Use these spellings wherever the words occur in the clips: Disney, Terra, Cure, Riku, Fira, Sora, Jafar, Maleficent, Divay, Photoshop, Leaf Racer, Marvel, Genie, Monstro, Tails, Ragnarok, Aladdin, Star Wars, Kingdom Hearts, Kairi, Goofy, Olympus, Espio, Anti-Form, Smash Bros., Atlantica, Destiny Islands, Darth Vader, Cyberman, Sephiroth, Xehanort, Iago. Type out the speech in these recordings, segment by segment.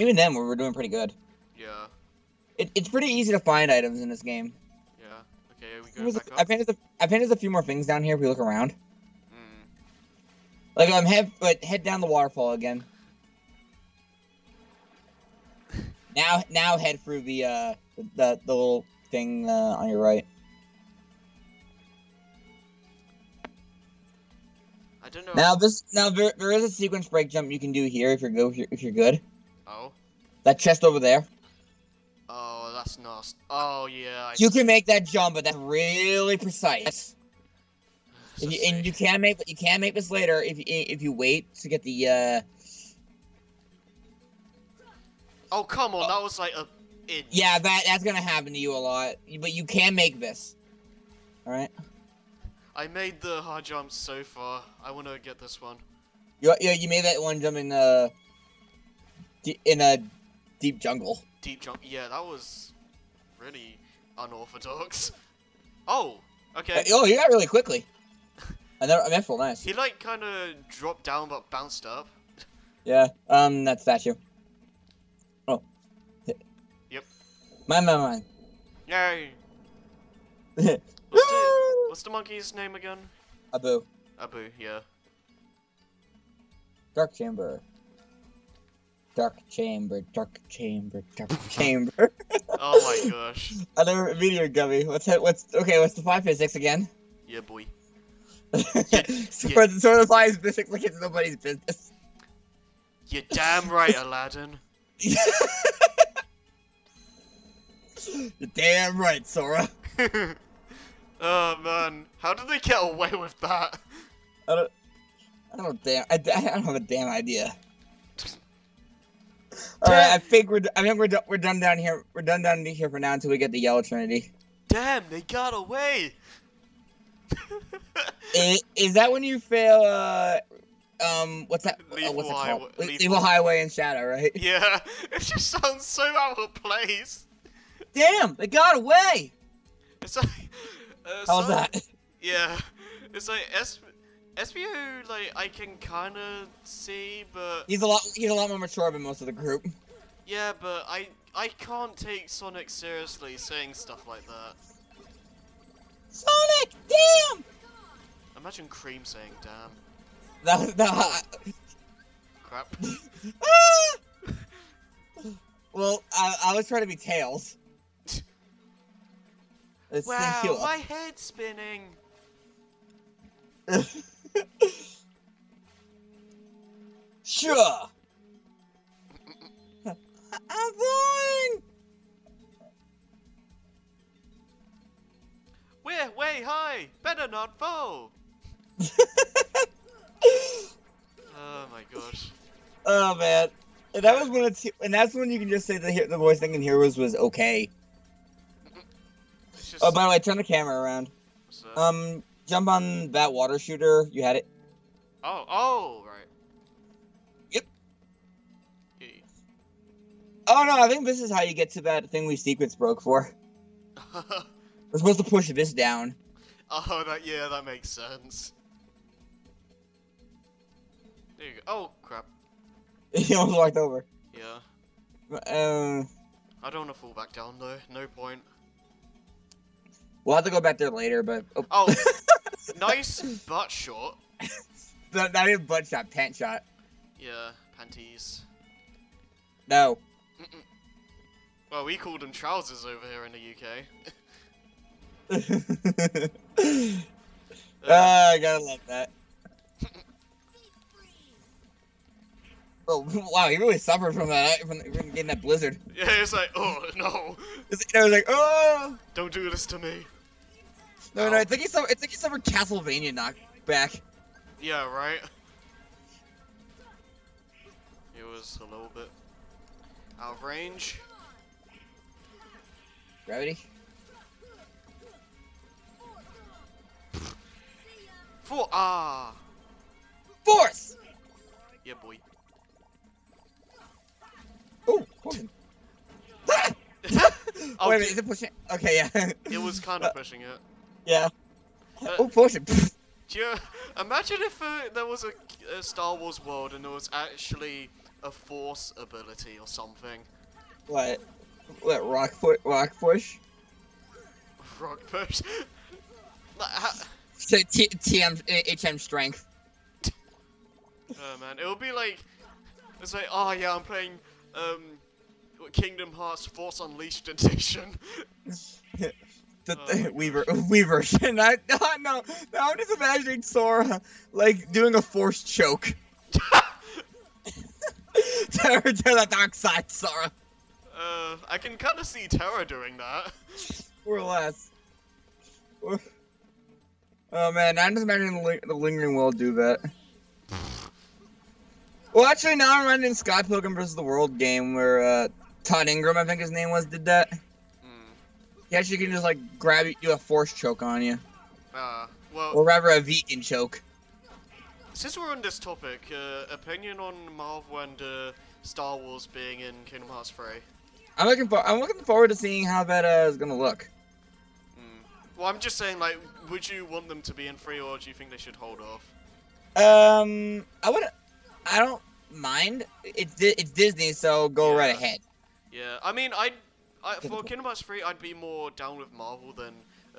Even then, we were doing pretty good. Yeah. It's pretty easy to find items in this game. Yeah. Okay, are we going back up? I painted a few more things down here if we look around. Mm. Like, head down the waterfall again. Now head through the little thing on your right. I don't know. Now there is a sequence break jump you can do here if you're good. Oh. That chest over there. Oh, that's nasty. Oh yeah. You can make that jump, but that's really precise. You can make this later if you wait to get the. Oh come on! That was like a. Inch. Yeah, that's gonna happen to you a lot, but you can make this. All right. I made the hard jump so far. I want to get this one. You made that one jump in a deep jungle. Deep jump. Yeah, that was really unorthodox. Oh. Okay. Oh, you got really quickly. That's real nice. He like kind of dropped down but bounced up. Yeah. That statue. Mine. Yay. What's the monkey's name again? Abu. Abu, yeah. Dark chamber. Dark chamber, dark chamber, dark chamber. Oh my gosh. Another meteor gummy. What's the fly physics again? Yeah, boy. Sort of fly physics like it's nobody's business. You're damn right, Aladdin. You're damn right, Sora. Oh man, how did they get away with that? I don't have a damn idea. All right, I think we're done down here. We're done down here for now until we get the yellow Trinity. Damn, they got away. Is that when you fail? What's that? Evil Highway and Shadow, right? Yeah, it just sounds so out of place. Damn, they got away! It's like... how's that? Yeah. It's like, Espio, like, I can kinda see, but... He's a lot more mature than most of the group. Yeah, but I can't take Sonic seriously saying stuff like that. Sonic, damn! Imagine Cream saying damn. Crap. Ah! Well, I was trying to be Tails. Let's wow, my head's spinning. Sure. I'm flying. We're way high. Better not fall. Oh my gosh. Oh man, and that was when it's, and that's when you can just say the voice thing in Heroes was okay. Oh, by the way, turn the camera around. What's that? Jump on that water shooter. You had it. Oh, right. Yep. Hey. Oh, no, I think this is how you get to that thing we sequence broke for. We're supposed to push this down. Oh, yeah, that makes sense. There you go. Oh, crap. He almost walked over. Yeah. I don't want to fall back down, though. No point. We'll have to go back there later, but... Oh, nice butt shot. Not even butt shot, pant shot. Yeah, panties. No. Mm-mm. Well, we called them trousers over here in the UK. I gotta love that. Oh, wow, you really suffered from that, from getting that blizzard. Yeah, it's like, oh, no. I was like, oh! Don't do this to me. No, no, I think he suffered Castlevania knockback. Yeah, right? It was a little bit out of range. Gravity? Force! Yeah, boy. Oh, ah! Oh, wait a minute, is it pushing? Okay, yeah. It was kind of pushing it. Yeah. Oh, pushing. Do you imagine if there was a Star Wars world and there was actually a force ability or something. Like rock push? Rock push? So HM strength. Oh man, it would be like, it's like, oh yeah, I'm playing Kingdom Hearts Force Unleashed Edition. Weaver. No, I'm just imagining Sora like doing a force choke. Terror to the dark side, Sora. I can kind of see Terror doing that. Or less. Oh man, I'm just imagining the Lingering World do that. Well, actually, now I'm running Sky Pilgrim vs. the World game where Todd Ingram, I think his name was, did that. He actually can just like grab you, do a force choke on you. Well, or rather a vegan choke. Since we're on this topic, opinion on Marvel and Star Wars being in Kingdom Hearts 3. I'm looking forward to seeing how that is gonna look. Well, I'm just saying, like, would you want them to be in 3, or do you think they should hold off? I don't mind. It's Disney, so go right ahead. Yeah, I mean, for Kingdom Hearts 3, I'd be more down with Marvel than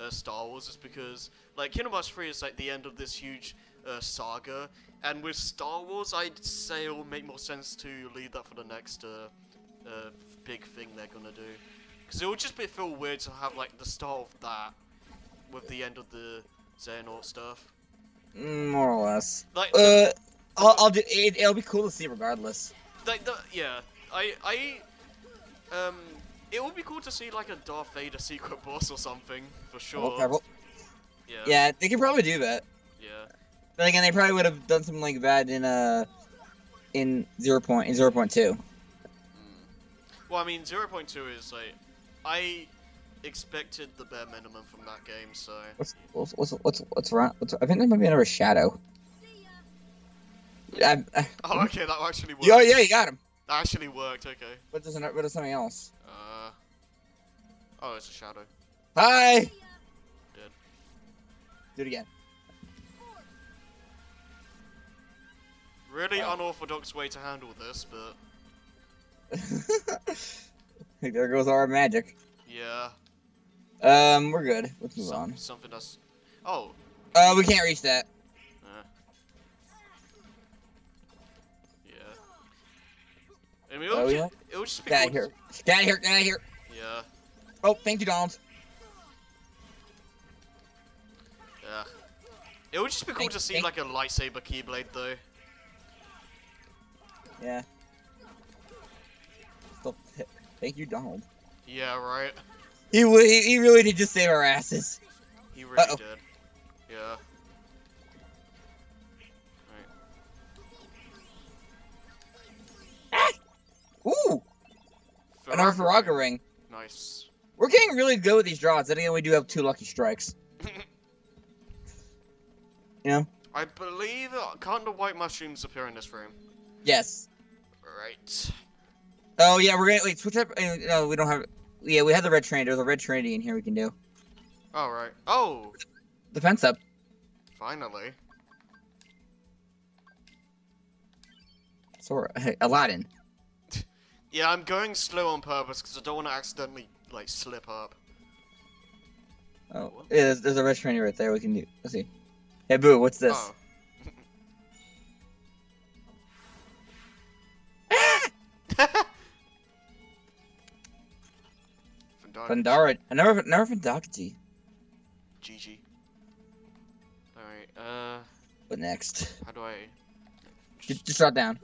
Star Wars, just because, like, Kingdom Hearts 3 is like the end of this huge saga, and with Star Wars, I'd say it will make more sense to leave that for the next big thing they're gonna do, because it would just feel weird to have like the start of that with the end of the Xehanort stuff. More or less. Like, it'll be cool to see regardless. Like it would be cool to see like a Darth Vader secret boss or something for sure. Okay, well, yeah, they could probably do that. Yeah. But again, they probably would have done something like that in 0.2. Well, I mean, 0.2 is like I expected the bare minimum from that game, so. What's wrong? I think there might be another shadow. Oh, okay, that actually worked. Oh, yeah, you got him. That actually worked, okay. But there's something else. Oh, it's a shadow. Hi! Dead. Do it again. Really unorthodox way to handle this, but... There goes our magic. Yeah. We're good. Let's move on. Something else. Oh. We can't reach that. I mean, it would just be cool. Get out of here. Yeah. Oh, thank you, Donald. Yeah. It would just be cool to see, like, a lightsaber keyblade, though. Yeah. Still, thank you, Donald. Yeah, right. He really did just save our asses. He really did. Yeah. Ooh! Another Firaga ring. Nice. We're getting really good with these draws. Then again, we do have 2 lucky strikes. Yeah. I believe can't the white mushrooms appear in this room? Yes. Right. Oh yeah, we're gonna switch up. No, we don't have. Yeah, we have the red trinity. There's a red trinity in here we can do. All right. Oh. The fence up. Finally. Sora, hey, Aladdin. Yeah, I'm going slow on purpose because I don't want to accidentally like slip up. Oh, yeah, there's a red trainer right there. We can do. Let's see. Hey, Boo, what's this? Oh. Fundara. Another Fundakji. GG. All right. What next? How do I? Just drop down.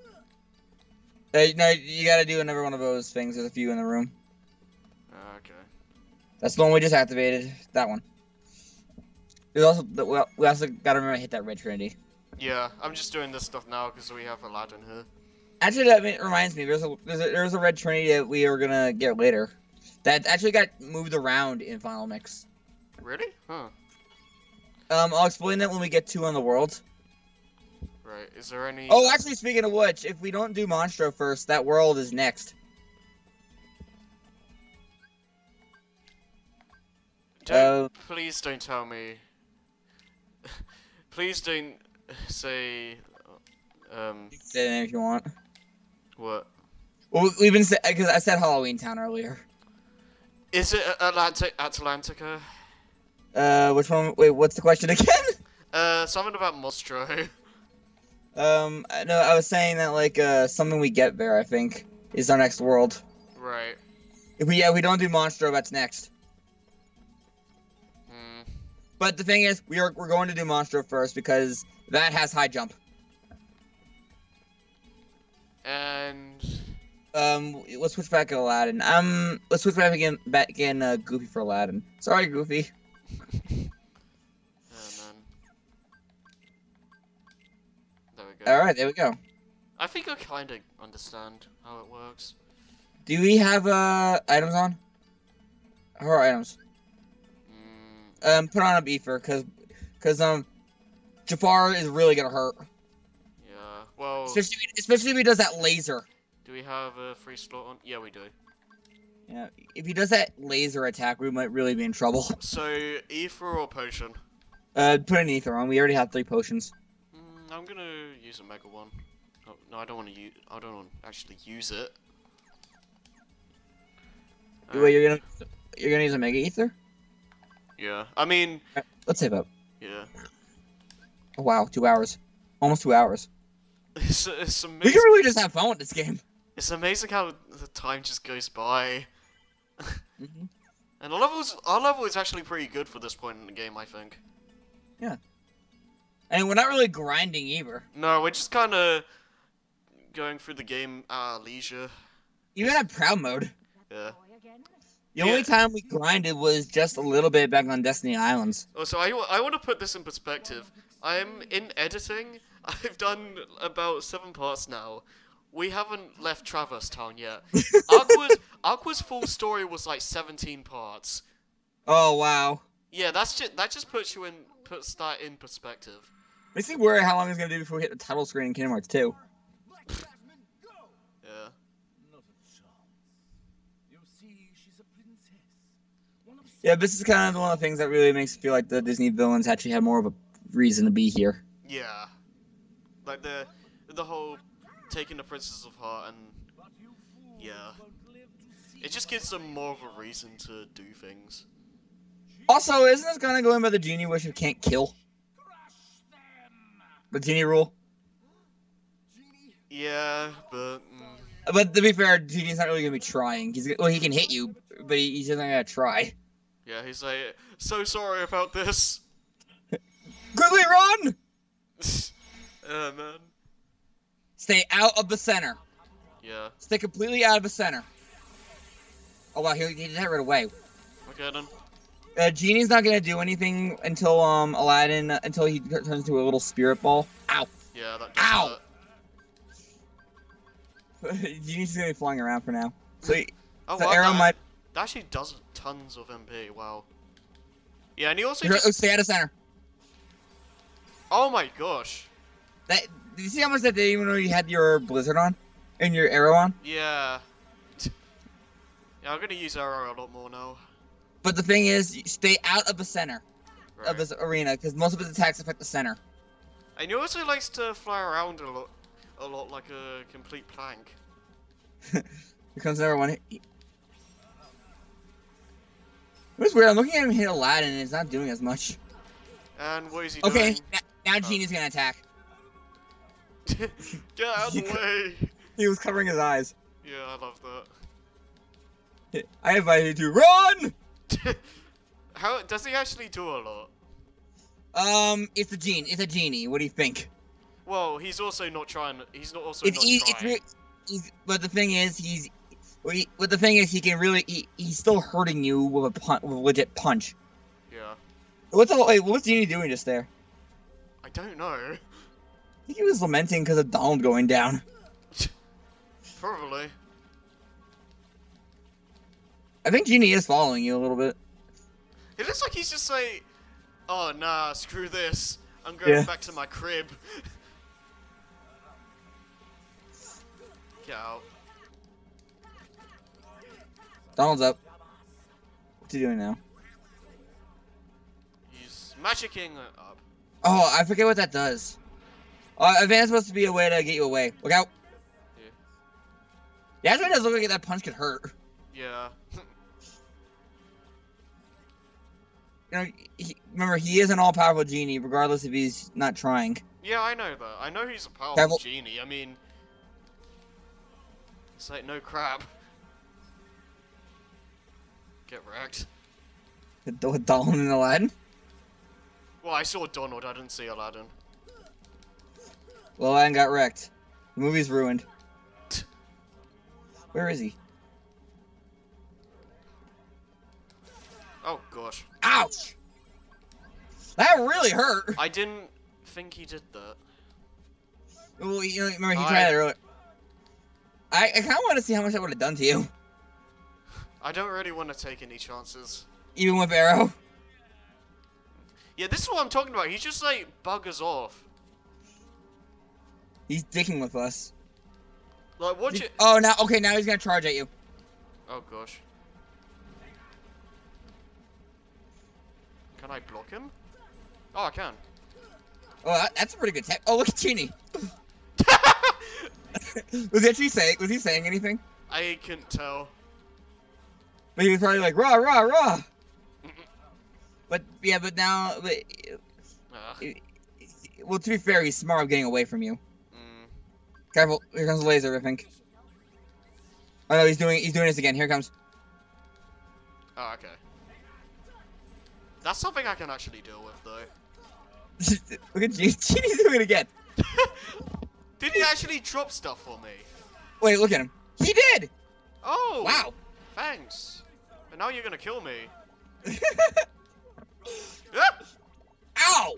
No, you gotta do another one of those things. There's a few in the room. Okay. That's the one we just activated. That one. There's also we also gotta remember to hit that red trinity. Yeah, I'm just doing this stuff now because we have Aladdin here. Actually, that reminds me. There's a red trinity that we are gonna get later. That actually got moved around in Final Mix. Really? Huh. I'll explain that when we get 2 on the world. Right, is there any... Oh, actually, speaking of which, if we don't do Monstro first, that world is next. Please don't tell me... Please don't say... Say the name if you want. What? Well, we've been because I said Halloween Town earlier. Is it Atlantica? Which one? Wait, what's the question again? Something about Mostro. No, I was saying that like something we get there, I think, is our next world. Right. If we, yeah, we don't do Monstro, that's next. Mm. But the thing is, we're going to do Monstro first because that has high jump. And let's switch back to Aladdin. Let's switch back again. Back in Goofy for Aladdin. Sorry, Goofy. Alright, there we go. I think I kind of understand how it works. Do we have, items on? How are items? Mm. Put on a beefer, cause Jafar is really gonna hurt. Yeah, well... Especially if he does that laser. Do we have a free slot on? Yeah, we do. Yeah, if he does that laser attack, we might really be in trouble. So, ether or potion? Put an ether on, we already have 3 potions. I'm gonna use a mega one. Oh, no, I don't want to use. I don't want to actually use it. Wait, you're gonna use a mega ether? Yeah. I mean, right, let's save up. Yeah. Oh, wow, 2 hours, almost 2 hours. It's amazing. We can really just have fun with this game. It's amazing how the time just goes by. Mm-hmm. And our level is actually pretty good for this point in the game, I think. Yeah. And we're not really grinding either. No, we're just kind of going through the game at our leisure. Even at proud mode. Yeah. The only time we grinded was just a little bit back on Destiny Islands. Oh, so I want to put this in perspective. I'm in editing. I've done about 7 parts now. We haven't left Traverse Town yet. Aqua's full story was like 17 parts. Oh wow. Yeah, that just puts that in perspective. Makes me worry how long it's gonna do before we hit the title screen in Kingdom Hearts 2. Yeah. Yeah, this is kind of one of the things that really makes me feel like the Disney villains actually have more of a reason to be here. Yeah. Like the whole taking the Princess of Heart and yeah. It just gives them more of a reason to do things. Also, isn't this kind of going by the Genie wish you can't kill? The Genie rule? Yeah, but... But to be fair, Genie's not really going to be trying. Well, he can hit you, but he's just not going to try. Yeah, he's like, so sorry about this. Quickly run! Oh, man. Stay out of the center. Yeah. Stay completely out of the center. Oh, wow, he did that right away. Okay, then. Genie's not gonna do anything until Aladdin until he turns into a little spirit ball. Ow! Yeah, that ow! Genie's gonna be flying around for now. So oh, wow, arrow might. That actually does tons of MP. Wow. Yeah, and he also stay out of center. Oh my gosh! That did you see how much that did even though you had your blizzard on and your arrow on? Yeah. Yeah, I'm gonna use arrow a lot more now. But the thing is, stay out of the center of his arena, because most of his attacks affect the center. And he also likes to fly around a lot like a complete plank. Here comes another one. It was weird, I'm looking at him hit Aladdin and it's not doing as much. And what is he doing? Okay, now Genie's gonna attack. Get out of the way! He was covering his eyes. Yeah, I love that. I invite you to run! How does he actually do a lot? It's a genie. It's a genie. What do you think? Well, he's also not trying. He's not also not trying. But the thing is, he can really. He's still hurting you with a legit punch. Yeah. What's Genie doing just there? I don't know. I think he was lamenting because of Donald going down. Probably. I think Genie is following you a little bit. It looks like he's just like, oh nah, screw this. I'm going back to my crib. Get out. Donald's up. What's he doing now? He's magicking up. Oh, I forget what that does. I think that's supposed to be a way to get you away. Look out. Yeah. Jasmine doesn't look like that punch could hurt. Yeah. You know, remember, he is an all-powerful genie, regardless if he's not trying. Yeah, I know that. I know he's a powerful genie. I mean, it's like, no crap. Get wrecked. With Donald and Aladdin? Well, I saw Donald. I didn't see Aladdin. Well, Aladdin got wrecked. The movie's ruined. Where is he? Oh, gosh. Ouch! That really hurt! I didn't think he did that. Well, you know, remember, he tried that earlier. I kind of want to see how much that would have done to you. I don't really want to take any chances. Even with Arrow? Yeah, this is what I'm talking about. He just, like, buggers off. He's dicking with us. Like, watch it. Oh, now, okay, now he's gonna charge at you. Oh, gosh. Can I block him? Oh, I can. Oh, that's a pretty good tap. Oh, look at Genie. Was he saying anything? I couldn't tell. But he was probably like, rah, rah, rah. But, yeah, but now... But, well, to be fair, he's smart of getting away from you. Careful, here comes the laser, I think. Oh, no, he's doing this again. Here it comes. Oh, okay. That's something I can actually deal with, though. Look at Genie. Genie's doing it again. Did he actually drop stuff for me? Wait, look at him. He did! Oh! Wow. Thanks. And now you're gonna kill me. Ow!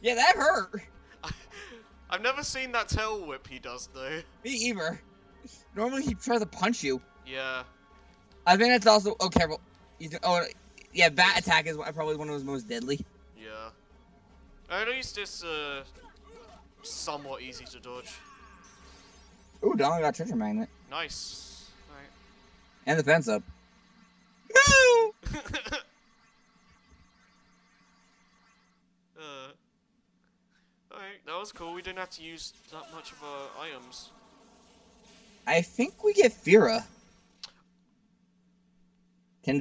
Yeah, that hurt. I've never seen that tail whip he does, though. Me either. Normally he tries to punch you. Yeah. I think that's also... Oh, careful. Oh, yeah, bat attack is probably one of his most deadly. Yeah. At least it's somewhat easy to dodge. Ooh, Donald got treasure magnet. Nice. All right. And the fence up. Woo! Alright, that was cool. We didn't have to use that much of our items. I think we get Fira. We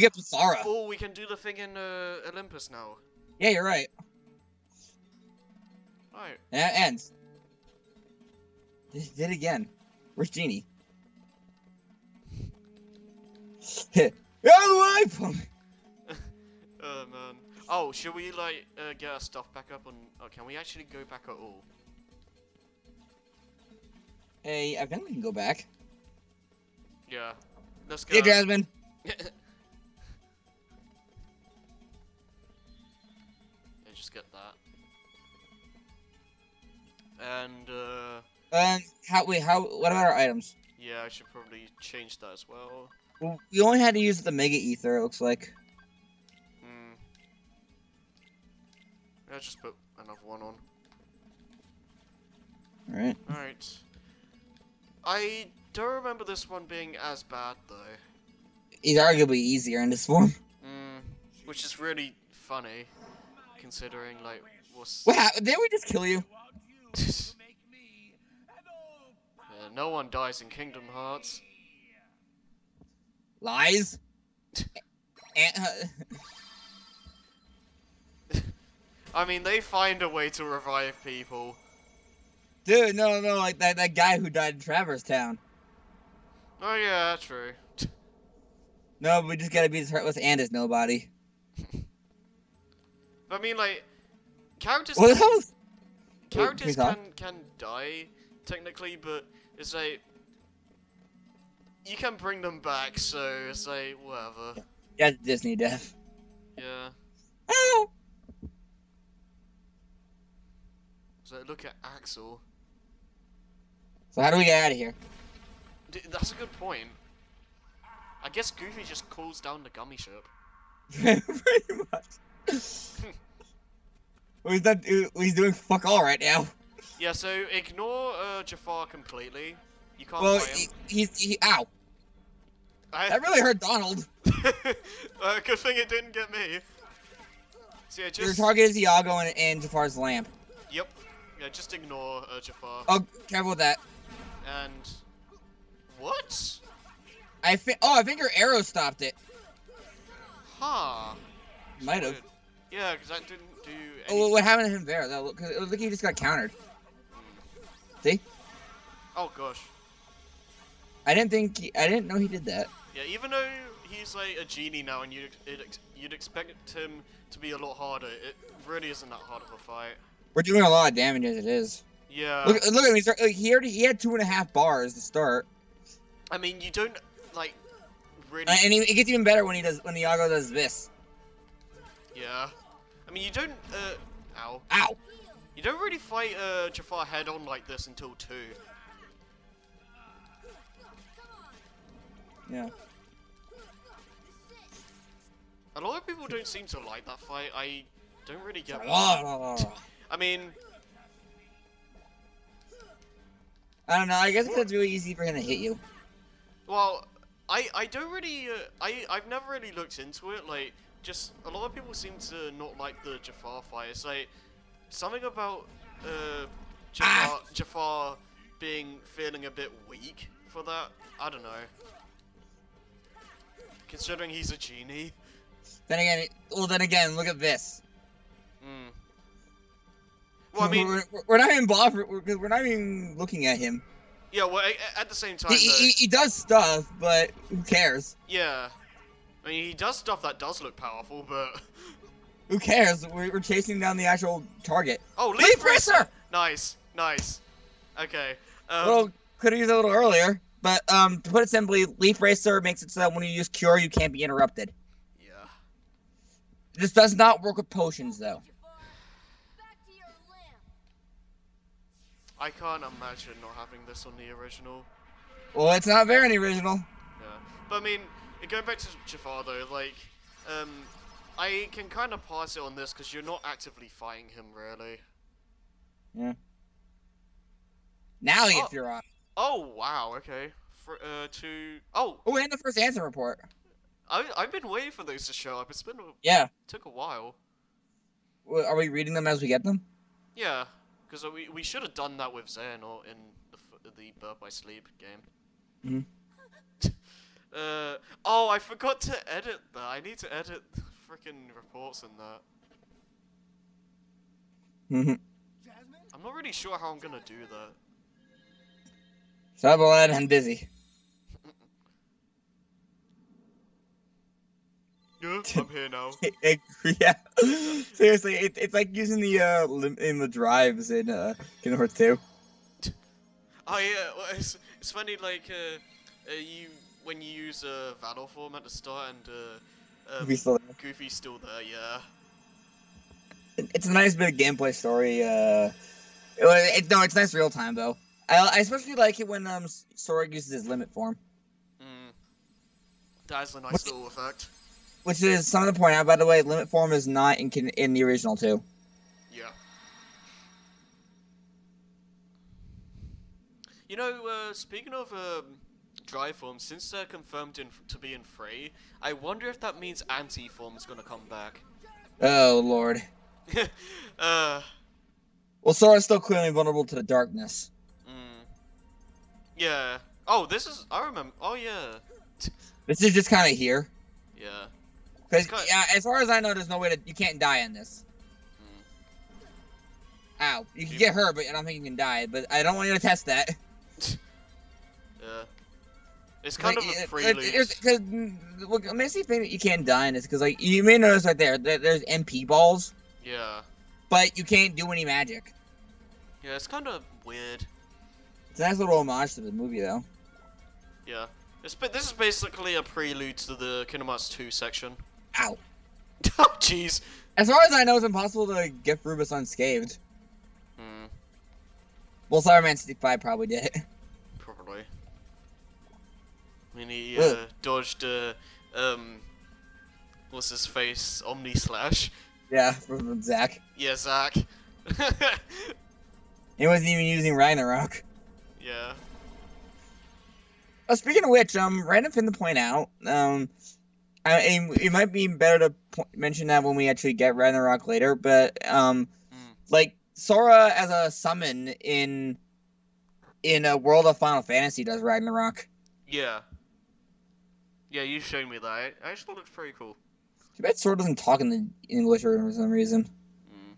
get Sora. Oh, we can do the thing in Olympus now. Yeah, you're right. Alright. And that ends. This did it again. Where's Genie? Hit. Out of the way! Oh, man. Oh, should we, like, get our stuff back up on... Oh, can we actually go back at all? Hey, I think we can go back. Yeah. Let's go. Yeah, Jasmine! Yeah, just get that. And, what about our items? Yeah, I should probably change that as well. Well, we only had to use the Mega Ether, it looks like. Let's just put another one on. Alright. Alright. I don't remember this one being as bad, though. It's arguably easier in this one. Which is really funny, considering, like, what's... What happened? Didn't we just kill you? Yeah, no one dies in Kingdom Hearts. Lies? I mean, they find a way to revive people. Dude, no, like that guy who died in Traverse Town. Oh yeah, true. No, but we just gotta be as heartless and as nobody. I mean, like, characters can die technically, but it's like you can bring them back, so it's like whatever. Yeah, Disney death. Yeah. Oh. So look at Axel. So how do we get out of here? That's a good point. I guess Goofy just calls down the gummy ship. Pretty much. He's doing fuck all right now. Yeah, so ignore Jafar completely. You can't fight him. Ow. That really hurt Donald. Good thing it didn't get me. So yeah, your target is Iago and Jafar's lamp. Yep. Yeah, just ignore Jafar. Oh, careful with that. And What? I think her arrow stopped it. Huh. Might have. Yeah, because that didn't do anything. Oh, what happened to him there? That look, it looked like he just got countered. See? Oh gosh. I didn't know he did that. Yeah, even though he's like a genie now, and you'd expect him to be a lot harder. It really isn't that hard of a fight. We're doing a lot of damage as it is. Yeah. Look at him. Like, he had 2.5 bars to start. I mean, you don't like really. And it gets even better when Iago does this. Yeah. I mean, you don't. Ow. Ow. You don't really fight Jafar head on like this until 2. Yeah. A lot of people don't seem to like that fight. I don't really get why. I mean, I don't know. I guess it's really easy for him to hit you. Well, I don't really I've never really looked into it. Like, just a lot of people seem to not like the Jafar fight. It's like something about Jafar feeling a bit weak for that. I don't know. Considering he's a genie. Then again, look at this. Mm. Well, I mean, we're not even bothered. We're not even looking at him. Yeah, well, at the same time, he does stuff, but who cares? Yeah, I mean, he does stuff that does look powerful, but who cares? We're chasing down the actual target. Oh, Leaf Racer! Nice, nice. Okay. Well, could have used it a little earlier, but to put it simply, Leaf Racer makes it so that when you use Cure, you can't be interrupted. This does not work with potions, though. I can't imagine not having this on the original. Well, it's not there in the original. Yeah, but I mean, going back to Jafar though, like, I can kind of pass it on this because you're not actively fighting him, really. Yeah. Now you get your eye. Oh wow! Okay. For, Oh, and the first answer report. I've been waiting for those to show up. It's been took a while. Well, are we reading them as we get them? Yeah, because we should have done that with Xehanort in the Birth by Sleep game. Mm-hmm. Oh, I forgot to edit that. I need to edit the freaking reports in that. Mm-hmm. I'm not really sure how I'm gonna do that. Sabbath and busy. I'm here now. Yeah, seriously, it's like using the drives in Kingdom Hearts 2. Oh yeah, well, it's funny, like you when you use Battle Form at the start and Goofy's still there, yeah. It's a nice bit of gameplay story. It's nice real time though. I especially like it when Sora uses his Limit Form. Mm. That's a nice little effect. Which is something to point out, by the way, Limit Form is not in the original, too. Yeah. You know, speaking of Dry Form, since they're confirmed to be in 3, I wonder if that means Anti-Form is going to come back. Oh, Lord. Well, Sora's still clearly vulnerable to the darkness. Mm. Yeah. Oh, this is... I remember... Oh, yeah. This is just kind of here. Yeah. Because as far as I know, there's no way to. You can't die in this. Mm. Ow! You can get her, but I don't think you can die. But I don't want you to test that. Yeah. It's kind of a prelude. Because what makes you think that you can't die in this? Because like you may notice right there, there's MP balls. Yeah. But you can't do any magic. Yeah, it's kind of weird. It's a nice little homage to the movie, though. Yeah. This is basically a prelude to the Kingdom Hearts 2 section. Ow. Oh, jeez. As far as I know, it's impossible to get through this unscathed. Hmm. Well, Cyberman 65 probably did. Probably. I mean, he dodged what's his face? Omni Slash. Yeah, from Zack. Yeah, Zack. He wasn't even using Ragnarok. Yeah. Speaking of which, random thing to point out, it might be better to mention that when we actually get Ragnarok later, but, like, Sora as a summon in a World of Final Fantasy does Ragnarok. Yeah. Yeah, you showed me that. I actually thought it was pretty cool. Too bad Sora doesn't talk in the English for some reason. Mm.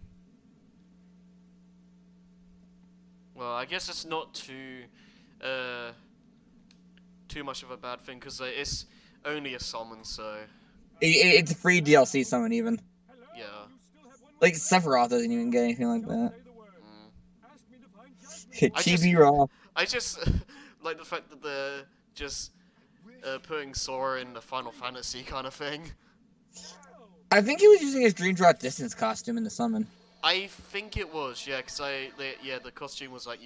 Well, I guess it's not too, too much of a bad thing, because it's only a summon, so... It's a free DLC summon, even. Yeah. Like, Sephiroth doesn't even get anything like that. Mm. Chibi Raw. I just like the fact that they're just putting Sora in the Final Fantasy kind of thing. I think he was using his Dream Drop Distance costume in the summon. I think it was, yeah, because the costume was like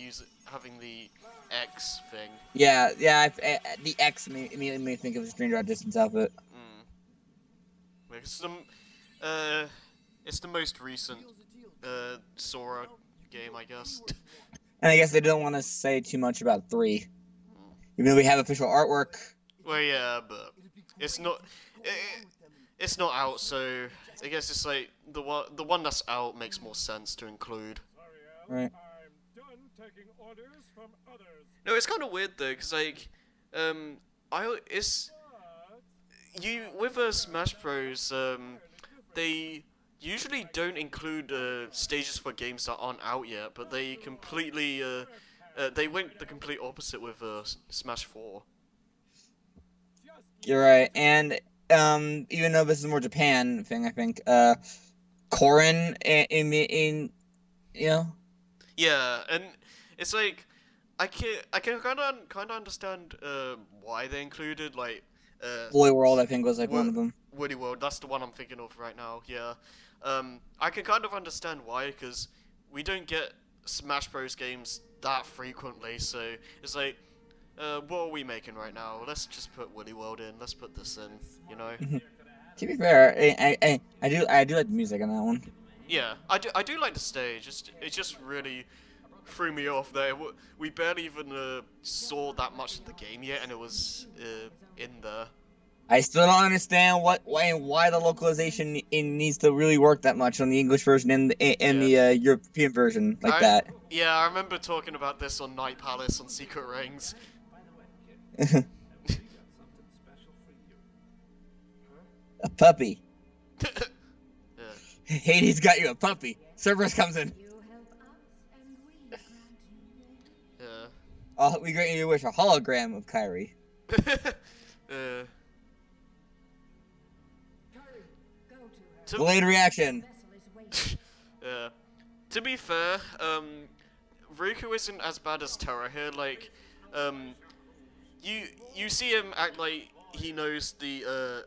having the X thing. Yeah, yeah, the X immediately made me think of his Dream Drop Distance outfit. Mm. It's the most recent Sora game, I guess. And I guess they don't want to say too much about 3, even though we have official artwork. Well, yeah, but it's not. It's not out, so I guess it's like the one that's out makes more sense to include. Right. No, it's kind of weird though, because like, with Smash Bros, they usually don't include stages for games that aren't out yet, but they completely they went the complete opposite with Smash 4. You're right, and. Even though this is more Japan thing, I think, Korin you know? Yeah, and it's like, I can kind of understand, why they included, like, Woolly World, I think, was, like, one of them. Woolly World, that's the one I'm thinking of right now, yeah. I can kind of understand why, because we don't get Smash Bros. Games that frequently, so it's like, what are we making right now? Let's just put Woolly World in. Let's put this in. You know. To be fair, I do like the music on that one. Yeah, I do like the stage. It just really threw me off there. We barely even saw that much of the game yet, and it was in there. I still don't understand why the localization needs to really work that much on the English version and the European version like that. Yeah, I remember talking about this on Night Palace on Secret Rings. A puppy. Yeah. Hades got you a puppy. Cerberus comes in. Yeah. We grant you a wish, a hologram of Kairi. Delayed reaction. Yeah. To be fair, Riku isn't as bad as Terra here. Like, You see him act like he knows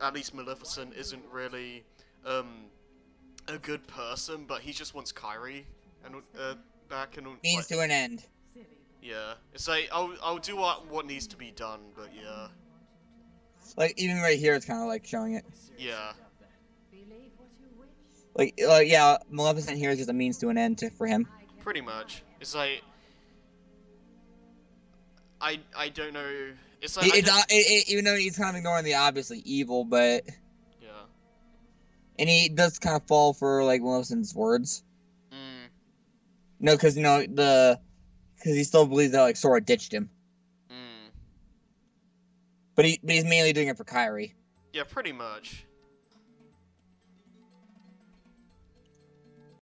at least Maleficent isn't really a good person, but he just wants Kairi and back and means like, to an end. Yeah, it's like I'll do what needs to be done, but yeah. Like even right here, it's kind of like showing it. Yeah. Like yeah, Maleficent here is just a means to an end for him. Pretty much, it's like. I don't know. It's like even though he's kind of ignoring the obviously evil, but yeah, and he does kind of fall for like Maleficent's words. Mm. No, because because he still believes that like Sora ditched him. Mm. But he's mainly doing it for Kairi. Yeah, pretty much.